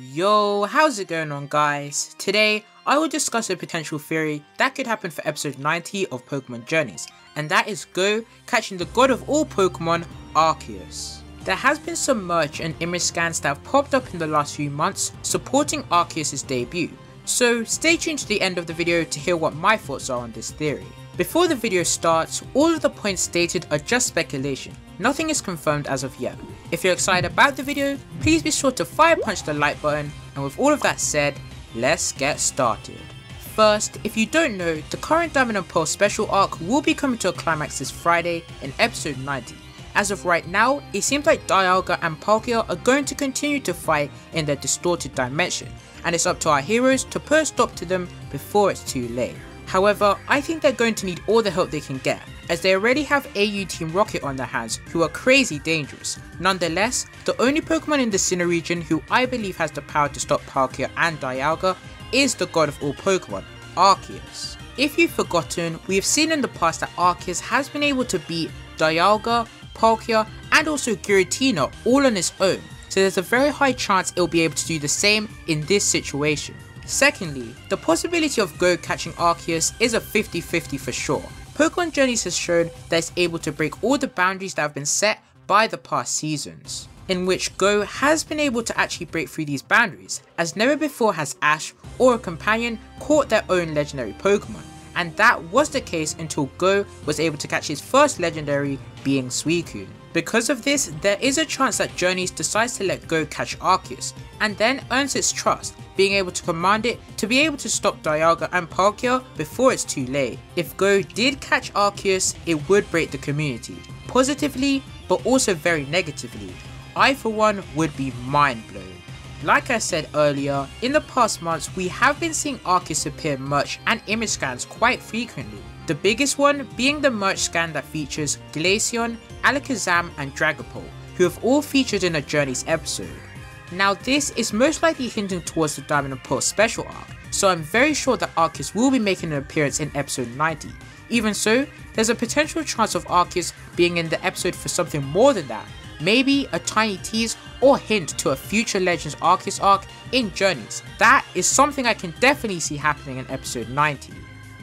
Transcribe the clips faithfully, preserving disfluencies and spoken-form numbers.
Yo, how's it going on guys? Today, I will discuss a potential theory that could happen for episode ninety of Pokemon Journeys, and that is Goh catching the god of all Pokemon, Arceus. There has been some merch and image scans that have popped up in the last few months supporting Arceus' debut, so stay tuned to the end of the video to hear what my thoughts are on this theory. Before the video starts, all of the points stated are just speculation, nothing is confirmed as of yet. If you're excited about the video, please be sure to fire punch the like button, and with all of that said, let's get started. First, if you don't know, the current Diamond and Pearl special arc will be coming to a climax this Friday in episode ninety. As of right now, it seems like Dialga and Palkia are going to continue to fight in their distorted dimension, and it's up to our heroes to put a stop to them before it's too late. However, I think they're going to need all the help they can get, as they already have A U Team Rocket on their hands who are crazy dangerous. Nonetheless, the only Pokemon in the Sinnoh region who I believe has the power to stop Palkia and Dialga is the god of all Pokemon, Arceus. If you've forgotten, we have seen in the past that Arceus has been able to beat Dialga, Palkia and also Giratina all on its own, so there's a very high chance it'll be able to do the same in this situation. Secondly, the possibility of Goh catching Arceus is a fifty fifty for sure. Pokemon Journeys has shown that it's able to break all the boundaries that have been set by the past seasons, in which Goh has been able to actually break through these boundaries, as never before has Ash or a companion caught their own legendary Pokemon, and that was the case until Goh was able to catch his first legendary, being Suicune. Because of this, there is a chance that Journeys decides to let Goh catch Arceus, and then earns its trust, being able to command it to be able to stop Dialga and Palkia before it's too late. If Goh did catch Arceus, it would break the community, positively but also very negatively. I for one would be mind blown. Like I said earlier, in the past months we have been seeing Arceus appear merch and image scans quite frequently. The biggest one being the merch scan that features Glaceon, Alakazam and Dragapult, who have all featured in a Journeys episode. Now this is most likely hinting towards the Diamond and Pearl special arc, so I'm very sure that Arceus will be making an appearance in episode ninety. Even so, there's a potential chance of Arceus being in the episode for something more than that, maybe a tiny tease or hint to a future Legends Arceus arc in Journeys. That is something I can definitely see happening in episode ninety.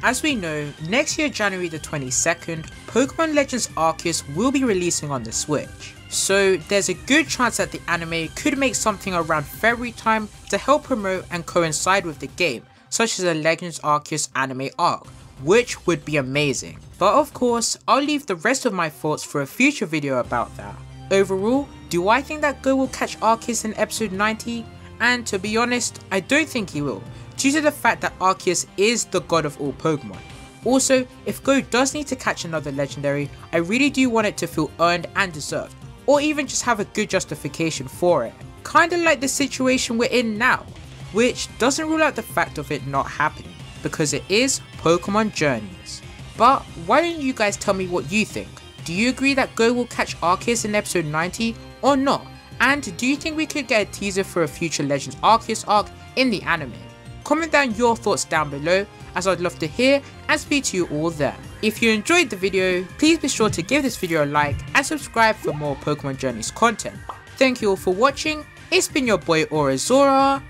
As we know, next year January the twenty-second, Pokemon Legends Arceus will be releasing on the Switch. So there's a good chance that the anime could make something around February time to help promote and coincide with the game, such as a Legends Arceus anime arc, which would be amazing. But of course, I'll leave the rest of my thoughts for a future video about that. Overall, do I think that Goh will catch Arceus in episode ninety? And to be honest, I don't think he will, due to the fact that Arceus is the god of all Pokemon. Also, if Goh does need to catch another legendary, I really do want it to feel earned and deserved, or even just have a good justification for it. Kinda like the situation we're in now, which doesn't rule out the fact of it not happening, because it is Pokemon Journeys. But why don't you guys tell me what you think? Do you agree that Goh will catch Arceus in episode ninety or not? And do you think we could get a teaser for a future Legends Arceus arc in the anime? Comment down your thoughts down below, as I'd love to hear and speak to you all there. If you enjoyed the video, please be sure to give this video a like and subscribe for more Pokemon Journeys content. Thank you all for watching, it's been your boy Aurazora,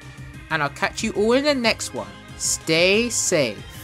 and I'll catch you all in the next one. Stay safe.